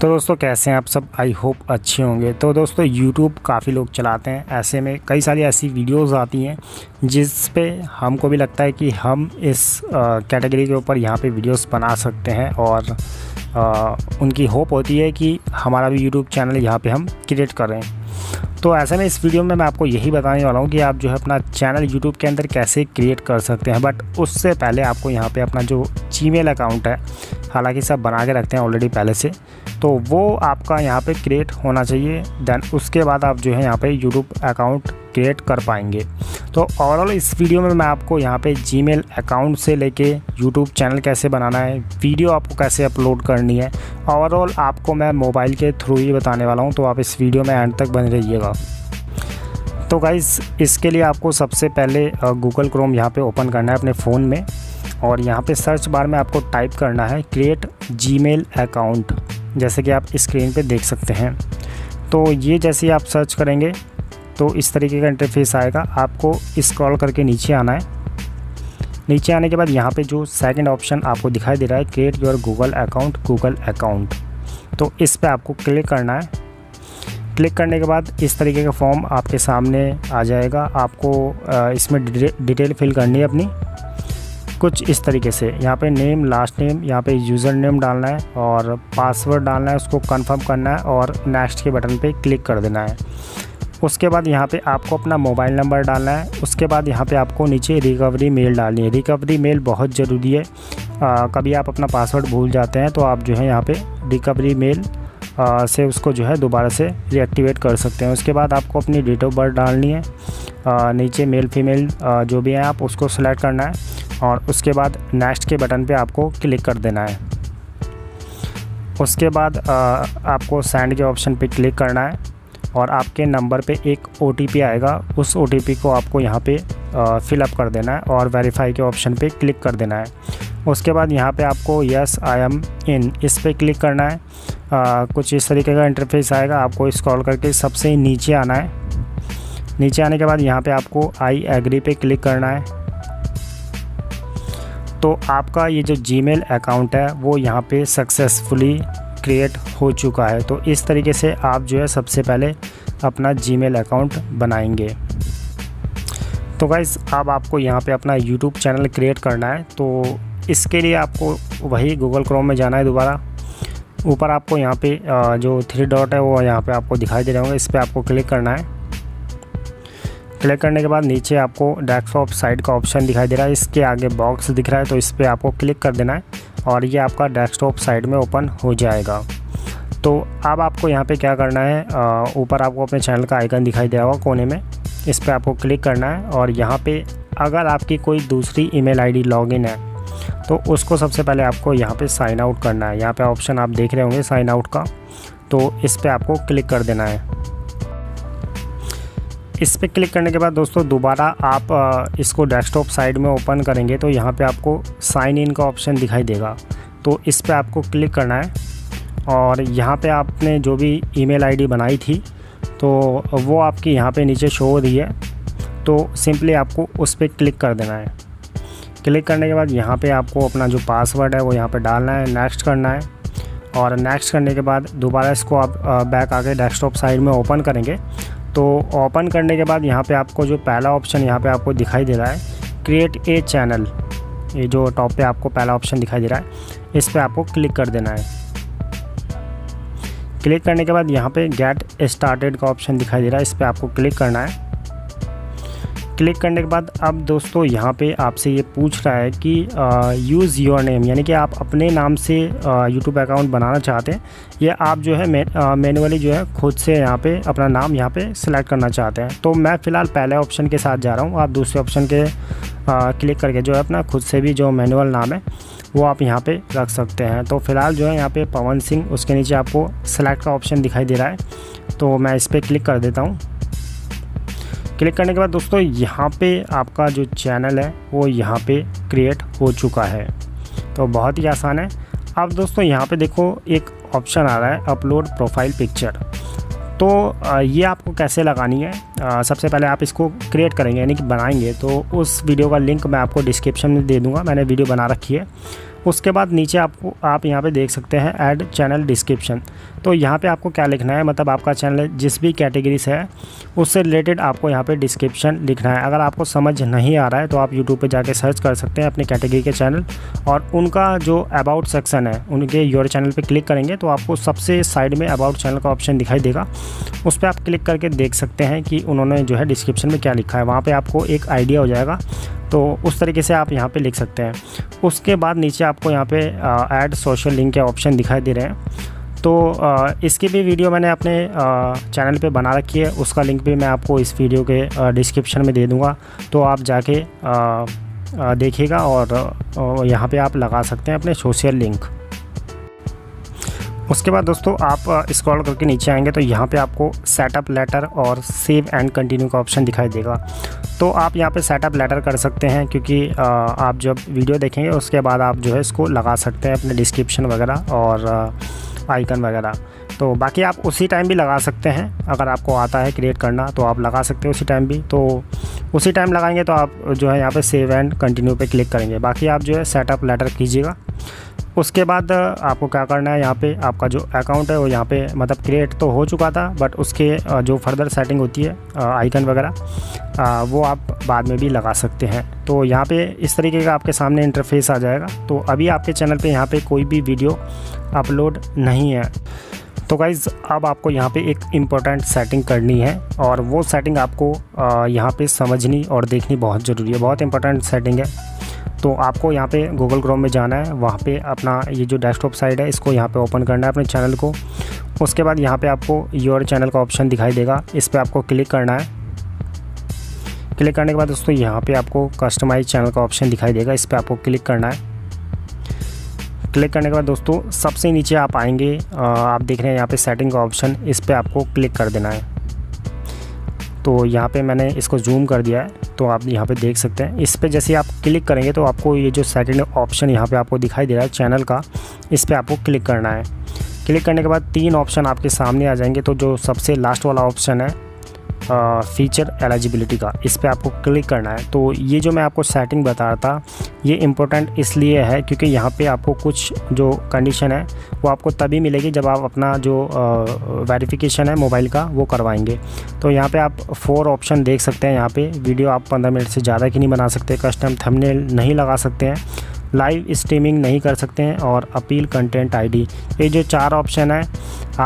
तो दोस्तों कैसे हैं आप सब, आई होप अच्छे होंगे। तो दोस्तों यूट्यूब काफ़ी लोग चलाते हैं, ऐसे में कई सारी ऐसी वीडियोस आती हैं जिस पे हमको भी लगता है कि हम इस कैटेगरी के ऊपर यहाँ पे वीडियोस बना सकते हैं और उनकी होप होती है कि हमारा भी यूट्यूब चैनल यहाँ पे हम क्रिएट कर रहे हैं। तो ऐसे में इस वीडियो में मैं आपको यही बताने वाला हूँ कि आप जो है अपना चैनल YouTube के अंदर कैसे क्रिएट कर सकते हैं। बट उससे पहले आपको यहाँ पे अपना जो Gmail अकाउंट है, हालांकि सब बना के रखते हैं ऑलरेडी पहले से, तो वो आपका यहाँ पे क्रिएट होना चाहिए। देन उसके बाद आप जो है यहाँ पे YouTube अकाउंट क्रिएट कर पाएंगे। तो ओवरऑल इस वीडियो में मैं आपको यहाँ पे Gmail अकाउंट से लेके YouTube चैनल कैसे बनाना है, वीडियो आपको कैसे अपलोड करनी है, ओवरऑल आपको मैं मोबाइल के थ्रू ही बताने वाला हूँ। तो आप इस वीडियो में एंड तक बने रहिएगा। तो गाइज़, इसके लिए आपको सबसे पहले गूगल क्रोम यहाँ पे ओपन करना है अपने फ़ोन में और यहाँ पे सर्च बार में आपको टाइप करना है क्रिएट Gmail अकाउंट, जैसे कि आप स्क्रीन पे देख सकते हैं। तो ये जैसे ही आप सर्च करेंगे तो इस तरीके का इंटरफेस आएगा। आपको स्क्रॉल करके नीचे आना है। नीचे आने के बाद यहाँ पे जो सेकंड ऑप्शन आपको दिखाई दे रहा है क्रिएट योर गूगल अकाउंट, तो इस पर आपको क्लिक करना है। क्लिक करने के बाद इस तरीके का फॉर्म आपके सामने आ जाएगा। आपको इसमें डिटेल फिल करनी है अपनी, कुछ इस तरीके से। यहाँ पे नेम, लास्ट नेम, यहाँ पे यूज़र नेम डालना है और पासवर्ड डालना है, उसको कंफर्म करना है और नेक्स्ट के बटन पे क्लिक कर देना है। उसके बाद यहाँ पे आपको अपना मोबाइल नंबर डालना है। उसके बाद यहाँ पे आपको नीचे रिकवरी मेल डालनी है। रिकवरी मेल बहुत ज़रूरी है। कभी आप अपना पासवर्ड भूल जाते हैं तो आप जो है यहाँ पर रिकवरी मेल से उसको जो है दोबारा से रीएक्टिवेट कर सकते हैं। उसके बाद आपको अपनी डेट ऑफ बर्थ डालनी है। नीचे मेल फीमेल जो भी है आप उसको सिलेक्ट करना है और उसके बाद नेक्स्ट के बटन पे आपको क्लिक कर देना है। उसके बाद आपको सेंड के ऑप्शन पे क्लिक करना है और आपके नंबर पे एक OTP आएगा। उस OTP को आपको यहाँ पे फिलअप कर देना है और वेरीफाई के ऑप्शन पे क्लिक कर देना है। उसके बाद यहाँ पे आपको यस आई एम इन, इस पे क्लिक करना है। कुछ इस तरीके का इंटरफेस आएगा। आपको स्क्रॉल करके सबसे नीचे आना है। नीचे आने के बाद यहाँ पर आपको आई एग्री पे क्लिक करना है। तो आपका ये जो Gmail अकाउंट है वो यहाँ पे सक्सेसफुली क्रिएट हो चुका है। तो इस तरीके से आप जो है सबसे पहले अपना Gmail अकाउंट बनाएंगे। तो गाइज़, अब आपको यहाँ पे अपना YouTube चैनल क्रिएट करना है। तो इसके लिए आपको वही Google Chrome में जाना है दोबारा। ऊपर आपको यहाँ पे जो 3 डॉट है वो यहाँ पे आपको दिखाई दे रहे होंगे, इस पर आपको क्लिक करना है। क्लिक करने के बाद नीचे आपको डेस्कटॉप साइड का ऑप्शन दिखाई दे रहा है, इसके आगे बॉक्स दिख रहा है, तो इस पर आपको क्लिक कर देना है और ये आपका डेस्कटॉप साइड में ओपन हो जाएगा। तो अब आपको यहाँ पे क्या करना है, ऊपर आपको अपने चैनल का आइकन दिखाई दे रहा होगा कोने में, इस पर आपको क्लिक करना है। और यहाँ पर अगर आपकी कोई दूसरी ईमेल ID लॉगिन है तो उसको सबसे पहले आपको यहाँ पर साइन आउट करना है। यहाँ पर ऑप्शन आप देख रहे होंगे साइन आउट का, तो इस पर आपको क्लिक कर देना है। इस पर क्लिक करने के बाद दोस्तों दोबारा आप इसको डेस्कटॉप साइड में ओपन करेंगे तो यहाँ पे आपको साइन इन का ऑप्शन दिखाई देगा, तो इस पर आपको क्लिक करना है। और यहाँ पे आपने जो भी ईमेल ID बनाई थी तो वो आपकी यहाँ पे नीचे शो हो रही है, तो सिंपली आपको उस पर क्लिक कर देना है। क्लिक करने के बाद यहाँ पर आपको अपना जो पासवर्ड है वो यहाँ पर डालना है, नेक्स्ट करना है। और नेक्स्ट करने के बाद दोबारा इसको आप बैक आके डेस्कटॉप साइड में ओपन करेंगे। तो ओपन करने के बाद यहाँ पे आपको जो पहला ऑप्शन यहाँ पे आपको दिखाई दे रहा है क्रिएट ए चैनल, ये जो टॉप पे आपको पहला ऑप्शन दिखाई दे रहा है, इस पे आपको क्लिक कर देना है। क्लिक करने के बाद यहाँ पे गेट स्टार्टेड का ऑप्शन दिखाई दे रहा है, इस पे आपको क्लिक करना है। क्लिक करने के बाद अब दोस्तों यहाँ पे आपसे ये पूछ रहा है कि यूज़ योर नेम, यानी कि आप अपने नाम से यूट्यूब अकाउंट बनाना चाहते हैं या आप जो है मैनुअली जो है खुद से यहाँ पे अपना नाम यहाँ पे सिलेक्ट करना चाहते हैं। तो मैं फ़िलहाल पहले ऑप्शन के साथ जा रहा हूँ। आप दूसरे ऑप्शन के क्लिक करके जो है अपना खुद से भी जो मैनुअल नाम है वो आप यहाँ पे रख सकते हैं। तो फ़िलहाल जो है यहाँ पे पवन सिंह, उसके नीचे आपको सिलेक्ट का ऑप्शन दिखाई दे रहा है, तो मैं इस पर क्लिक कर देता हूँ। क्लिक करने के बाद दोस्तों यहाँ पे आपका जो चैनल है वो यहाँ पे क्रिएट हो चुका है। तो बहुत ही आसान है। अब दोस्तों यहाँ पे देखो एक ऑप्शन आ रहा है अपलोड प्रोफाइल पिक्चर, तो ये आपको कैसे लगानी है, सबसे पहले आप इसको क्रिएट करेंगे यानी कि बनाएंगे। तो उस वीडियो का लिंक मैं आपको डिस्क्रिप्शन में दे दूँगा, मैंने वीडियो बना रखी है। उसके बाद नीचे आपको आप यहाँ पे देख सकते हैं ऐड चैनल डिस्क्रिप्शन। तो यहाँ पे आपको क्या लिखना है, मतलब आपका चैनल जिस भी कैटेगरी से है उससे रिलेटेड आपको यहाँ पे डिस्क्रिप्शन लिखना है। अगर आपको समझ नहीं आ रहा है तो आप यूट्यूब पे जाके सर्च कर सकते हैं अपने कैटेगरी के चैनल और उनका जो अबाउट सेक्शन है उनके योर चैनल पर क्लिक करेंगे तो आपको सबसे साइड में अबाउट चैनल का ऑप्शन दिखाई देगा। उस पर आप क्लिक करके देख सकते हैं कि उन्होंने जो है डिस्क्रिप्शन में क्या लिखा है, वहाँ पर आपको एक आइडिया हो जाएगा। तो उस तरीके से आप यहाँ पे लिख सकते हैं। उसके बाद नीचे आपको यहाँ पे ऐड सोशल लिंक के ऑप्शन दिखाई दे रहे हैं। तो इसकी भी वीडियो मैंने अपने चैनल पे बना रखी है, उसका लिंक भी मैं आपको इस वीडियो के डिस्क्रिप्शन में दे दूँगा। तो आप जाके देखिएगा और यहाँ पे आप लगा सकते हैं अपने सोशल लिंक। उसके बाद दोस्तों आप स्क्रॉल करके नीचे आएंगे तो यहाँ पे आपको सेटअप लेटर और सेव एंड कंटिन्यू का ऑप्शन दिखाई देगा। तो आप यहाँ पे सेटअप लेटर कर सकते हैं क्योंकि आप जब वीडियो देखेंगे उसके बाद आप जो है इसको लगा सकते हैं अपने डिस्क्रिप्शन वगैरह और आइकन वगैरह। तो बाकी आप उसी टाइम भी लगा सकते हैं, अगर आपको आता है क्रिएट करना तो आप लगा सकते हैं उसी टाइम भी। तो उसी टाइम लगाएंगे तो आप जो है यहाँ पर सेव एंड कंटिन्यू पर क्लिक करेंगे। बाकी आप जो है सेटअप लेटर कीजिएगा। उसके बाद आपको क्या करना है, यहाँ पे आपका जो अकाउंट है वो यहाँ पे मतलब क्रिएट तो हो चुका था बट उसके जो फर्दर सेटिंग होती है आइकन वगैरह वो आप बाद में भी लगा सकते हैं। तो यहाँ पे इस तरीके का आपके सामने इंटरफेस आ जाएगा। तो अभी आपके चैनल पे यहाँ पे कोई भी वीडियो अपलोड नहीं है। तो गाइज़ अब आपको यहाँ पे एक इम्पोर्टेंट सेटिंग करनी है और वो सेटिंग आपको यहाँ पे समझनी और देखनी बहुत ज़रूरी है, बहुत इंपॉर्टेंट सेटिंग है। तो आपको यहाँ पे गूगल क्रोम में जाना है, वहाँ पे अपना ये जो डेस्कटॉप साइट है इसको यहाँ पे ओपन करना है अपने चैनल को। उसके बाद यहाँ पे आपको योर चैनल का ऑप्शन दिखाई देगा, इस पे आपको क्लिक करना है। क्लिक करने के बाद दोस्तों यहाँ पे आपको कस्टमाइज चैनल का ऑप्शन दिखाई देगा, इस पर आपको क्लिक करना है। क्लिक करने के बाद दोस्तों सबसे नीचे आप आएँगे, आप देख रहे हैं यहाँ पर सेटिंग का ऑप्शन, इस पर आपको क्लिक कर देना है। तो यहाँ पे मैंने इसको जूम कर दिया है तो आप यहाँ पे देख सकते हैं। इस पे जैसे आप क्लिक करेंगे तो आपको ये जो सेकंड ऑप्शन यहाँ पे आपको दिखाई दे रहा है चैनल का, इस पे आपको क्लिक करना है। क्लिक करने के बाद तीन ऑप्शन आपके सामने आ जाएंगे। तो जो सबसे लास्ट वाला ऑप्शन है फ़ीचर एलिजिबिलिटी का, इस पर आपको क्लिक करना है। तो ये जो मैं आपको सेटिंग बता रहा था ये इम्पोर्टेंट इसलिए है क्योंकि यहाँ पे आपको कुछ जो कंडीशन है वो आपको तभी मिलेगी जब आप अपना जो वेरिफिकेशन है मोबाइल का वो करवाएंगे। तो यहाँ पे आप 4 ऑप्शन देख सकते हैं। यहाँ पे वीडियो आप 15 मिनट से ज़्यादा की नहीं बना सकते, कस्टम थंबनेल नहीं लगा सकते हैं, लाइव स्ट्रीमिंग नहीं कर सकते हैं और अपील कंटेंट आईडी। ये जो 4 ऑप्शन है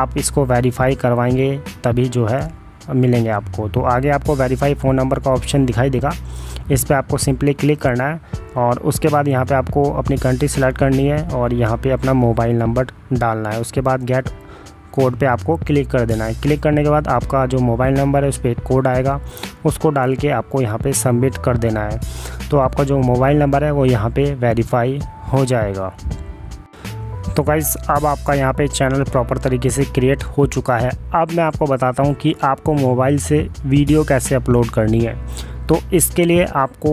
आप इसको वेरीफाई करवाएंगे तभी जो है मिलेंगे आपको। तो आगे आपको वेरीफाई फ़ोन नंबर का ऑप्शन दिखाई देगा, इस पर आपको सिंपली क्लिक करना है और उसके बाद यहाँ पे आपको अपनी कंट्री सेलेक्ट करनी है और यहाँ पे अपना मोबाइल नंबर डालना है। उसके बाद गेट कोड पे आपको क्लिक कर देना है। क्लिक करने के बाद आपका जो मोबाइल नंबर है उस पर एक कोड आएगा, उसको डाल के आपको यहाँ पे सबमिट कर देना है। तो आपका जो मोबाइल नंबर है वो यहाँ पे वेरीफाई हो जाएगा। तो गाइज़ अब आपका यहाँ पे चैनल प्रॉपर तरीके से क्रिएट हो चुका है। अब मैं आपको बताता हूँ कि आपको मोबाइल से वीडियो कैसे अपलोड करनी है। तो इसके लिए आपको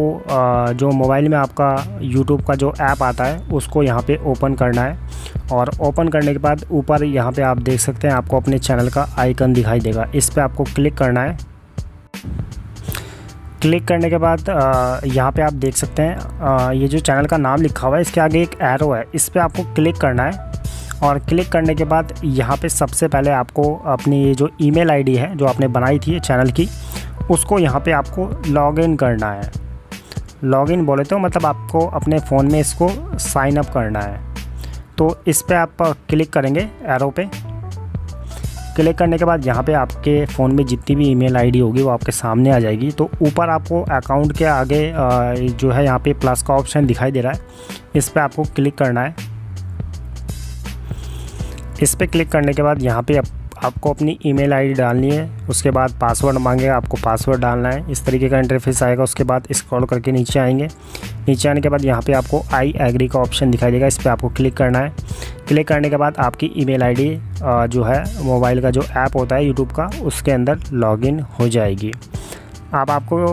जो मोबाइल में आपका YouTube का जो ऐप आता है उसको यहाँ पे ओपन करना है और ओपन करने के बाद ऊपर यहाँ पे आप देख सकते हैं आपको अपने चैनल का आइकन दिखाई देगा, इस पर आपको क्लिक करना है। क्लिक करने के बाद यहाँ पे आप देख सकते हैं ये जो चैनल का नाम लिखा हुआ है इसके आगे एक एरो है, इस पर आपको क्लिक करना है। और क्लिक करने के बाद यहाँ पे सबसे पहले आपको अपनी ये जो ईमेल आईडी है जो आपने बनाई थी चैनल की, उसको यहाँ पे आपको लॉगिन करना है। लॉगिन बोले तो मतलब आपको अपने फ़ोन में इसको साइन अप करना है। तो इस पर आप क्लिक करेंगे एरो पे। क्लिक करने के बाद यहाँ पे आपके फ़ोन में जितनी भी ईमेल आईडी होगी वो आपके सामने आ जाएगी। तो ऊपर आपको अकाउंट के आगे जो है यहाँ पे प्लस का ऑप्शन दिखाई दे रहा है, इस पर आपको क्लिक करना है। इस पर क्लिक करने के बाद यहाँ पे आपको अपनी ईमेल आईडी डालनी है। उसके बाद पासवर्ड मांगेगा, आपको पासवर्ड डालना है। इस तरीके का इंटरफेस आएगा। उसके बाद स्क्रॉल करके नीचे आएंगे। नीचे आने के बाद यहाँ पे आपको आई एग्री का ऑप्शन दिखाई देगा, इस पर आपको क्लिक करना है। क्लिक करने के बाद आपकी ईमेल आईडी जो है मोबाइल का जो ऐप होता है यूट्यूब का उसके अंदर लॉगिन हो जाएगी। अब आपको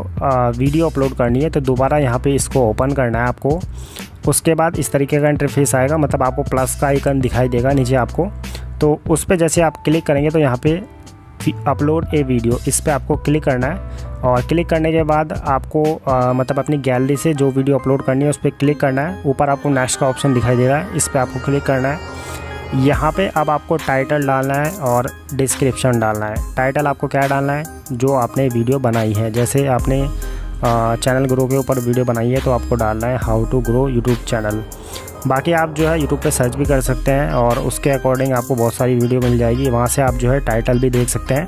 वीडियो अपलोड करनी है तो दोबारा यहाँ पे इसको ओपन करना है आपको। उसके बाद इस तरीके का इंटरफेस आएगा, मतलब आपको प्लस का आइकन दिखाई देगा नीचे आपको। तो उस पर जैसे आप क्लिक करेंगे तो यहाँ पे अपलोड ए वीडियो, इस पर आपको क्लिक करना है और क्लिक करने के बाद आपको मतलब अपनी गैलरी से जो वीडियो अपलोड करनी है उस पर क्लिक करना है। ऊपर आपको नेक्स्ट का ऑप्शन दिखाई दे रहा है, इस पर आपको क्लिक करना है। यहाँ पे अब आपको टाइटल डालना है और डिस्क्रिप्शन डालना है। टाइटल आपको क्या डालना है, जो आपने वीडियो बनाई है। जैसे आपने चैनल ग्रो के ऊपर वीडियो बनाई है तो आपको डालना है how to grow YouTube channel. बाकी आप जो है यूट्यूब पे सर्च भी कर सकते हैं और उसके अकॉर्डिंग आपको बहुत सारी वीडियो मिल जाएगी। वहाँ से आप जो है टाइटल भी देख सकते हैं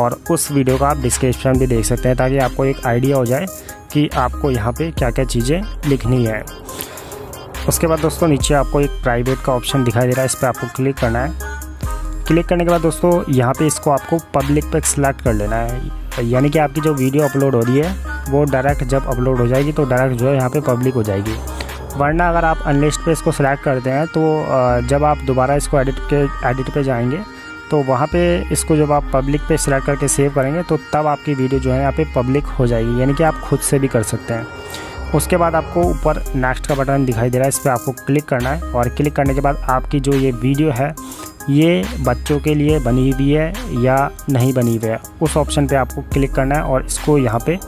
और उस वीडियो का आप डिस्क्रिप्शन भी देख सकते हैं, ताकि आपको एक आइडिया हो जाए कि आपको यहाँ पे क्या क्या चीज़ें लिखनी है। उसके बाद दोस्तों नीचे आपको एक प्राइवेट का ऑप्शन दिखाई दे रहा है, इस पर आपको क्लिक करना है। क्लिक करने के बाद दोस्तों यहाँ पर इसको आपको पब्लिक पर सिलेक्ट कर लेना है, यानी कि आपकी जो वीडियो अपलोड हो रही है वो डायरेक्ट जब अपलोड हो जाएगी तो डायरेक्ट जो है यहाँ पर पब्लिक हो जाएगी। वरना अगर आप अनलिस्ट पे इसको सिलेक्ट करते हैं तो जब आप दोबारा इसको एडिट पे जाएंगे तो वहाँ पे इसको जब आप पब्लिक पे सिलेक्ट करके सेव करेंगे तो तब आपकी वीडियो जो है यहाँ पे पब्लिक हो जाएगी, यानी कि आप खुद से भी कर सकते हैं। उसके बाद आपको ऊपर नेक्स्ट का बटन दिखाई दे रहा है, इस पर आपको क्लिक करना है। और क्लिक करने के बाद आपकी जो ये वीडियो है ये बच्चों के लिए बनी हुई है या नहीं बनी हुई है, उस ऑप्शन पर आपको क्लिक करना है और इसको यहाँ पर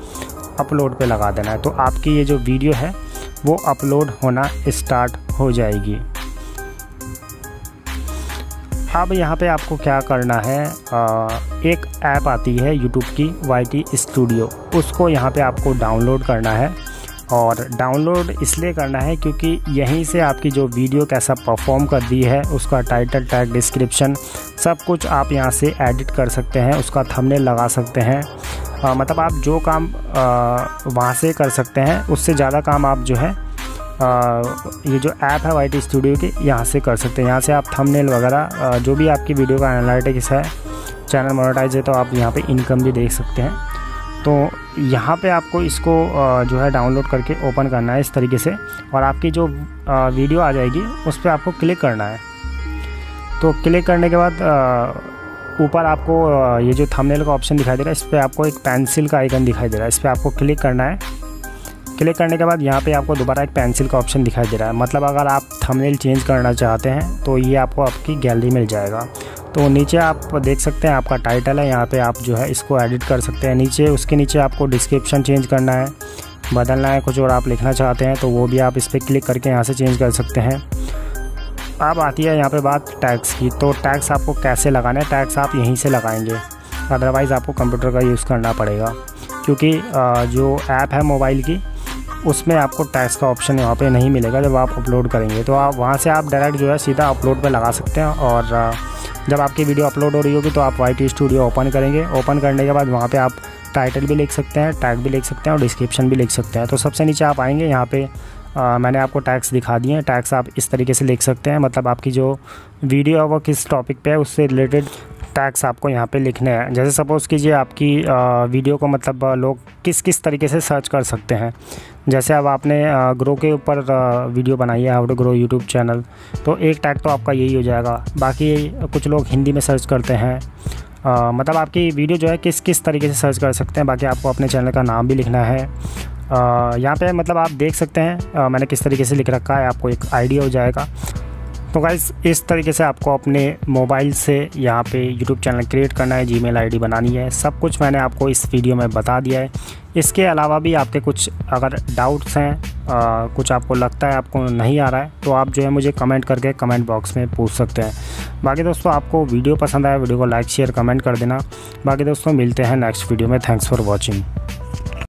अपलोड पर लगा देना है। तो आपकी ये जो वीडियो है वो अपलोड होना स्टार्ट हो जाएगी। अब यहाँ पे आपको क्या करना है, एक ऐप आती है YouTube की YT स्टूडियो, उसको यहाँ पे आपको डाउनलोड करना है। और डाउनलोड इसलिए करना है क्योंकि यहीं से आपकी जो वीडियो कैसा परफॉर्म कर दी है उसका टाइटल टैग डिस्क्रिप्शन सब कुछ आप यहाँ से एडिट कर सकते हैं, उसका थंबनेल लगा सकते हैं। मतलब आप जो काम वहाँ से कर सकते हैं उससे ज़्यादा काम आप जो है ये जो ऐप है YT स्टूडियो की यहाँ से कर सकते हैं। यहाँ से आप थंबनेल वगैरह जो भी आपकी वीडियो का एनालिटिक्स है, चैनल मोनेटाइज है तो आप यहाँ पे इनकम भी देख सकते हैं। तो यहाँ पे आपको इसको जो है डाउनलोड करके ओपन करना है इस तरीके से, और आपकी जो वीडियो आ जाएगी उस पर आपको क्लिक करना है। तो क्लिक करने के बाद ऊपर आपको ये जो थंबनेल का ऑप्शन दिखाई दे रहा है, इस पर आपको एक पेंसिल का आइकन दिखाई दे रहा है, इस पर आपको क्लिक करना है। क्लिक करने के बाद यहाँ पे आपको दोबारा एक पेंसिल का ऑप्शन दिखाई दे रहा है, मतलब अगर आप थंबनेल चेंज करना चाहते हैं तो ये आपको आपकी गैलरी मिल जाएगा। तो नीचे आप देख सकते हैं आपका टाइटल है, यहाँ पर आप जो है इसको एडिट कर सकते हैं। नीचे उसके नीचे आपको डिस्क्रिप्शन चेंज करना है, बदलना है, कुछ और आप लिखना चाहते हैं तो वो भी आप इस पर क्लिक करके यहाँ से चेंज कर सकते हैं। अब आती है यहाँ पे बात टैक्स की, तो टैक्स आपको कैसे लगाना है। टैक्स आप यहीं से लगाएंगे, अदरवाइज़ आपको कंप्यूटर का यूज़ करना पड़ेगा, क्योंकि जो ऐप है मोबाइल की उसमें आपको टैक्स का ऑप्शन यहाँ पे नहीं मिलेगा जब आप अपलोड करेंगे। तो आप वहाँ से आप डायरेक्ट जो है सीधा अपलोड पर लगा सकते हैं। और जब आपकी वीडियो अपलोड हो रही होगी तो आप YT स्टूडियो ओपन करेंगे। ओपन करने के बाद वहाँ पर आप टाइटल भी लिख सकते हैं, टैग भी लिख सकते हैं और डिस्क्रिप्शन भी लिख सकते हैं। तो सबसे नीचे आप आएँगे, यहाँ पर मैंने आपको टैग्स दिखा दिए हैं। टैग्स आप इस तरीके से लिख सकते हैं, मतलब आपकी जो वीडियो है वो किस टॉपिक पे है उससे रिलेटेड टैग्स आपको यहाँ पे लिखने हैं। जैसे सपोज़ कीजिए आपकी वीडियो को मतलब लोग किस किस तरीके से सर्च कर सकते हैं। जैसे अब आपने ग्रो के ऊपर वीडियो बनाई है, how to grow YouTube channel, तो एक टैग तो आपका यही हो जाएगा। बाकी कुछ लोग हिंदी में सर्च करते हैं, मतलब आपकी वीडियो जो है किस किस तरीके से सर्च कर सकते हैं। बाकी आपको अपने चैनल का नाम भी लिखना है। यहाँ पे मतलब आप देख सकते हैं मैंने किस तरीके से लिख रखा है, आपको एक आइडिया हो जाएगा। तो गाइस इस तरीके से आपको अपने मोबाइल से यहाँ पे YouTube चैनल क्रिएट करना है, Gmail आईडी बनानी है, सब कुछ मैंने आपको इस वीडियो में बता दिया है। इसके अलावा भी आपके कुछ अगर डाउट्स हैं, कुछ आपको लगता है आपको नहीं आ रहा है तो आप जो है मुझे कमेंट करके कमेंट बॉक्स में पूछ सकते हैं। बाकी दोस्तों आपको वीडियो पसंद आया, वीडियो को लाइक शेयर कमेंट कर देना। बाकी दोस्तों मिलते हैं नेक्स्ट वीडियो में। Thanks for watching.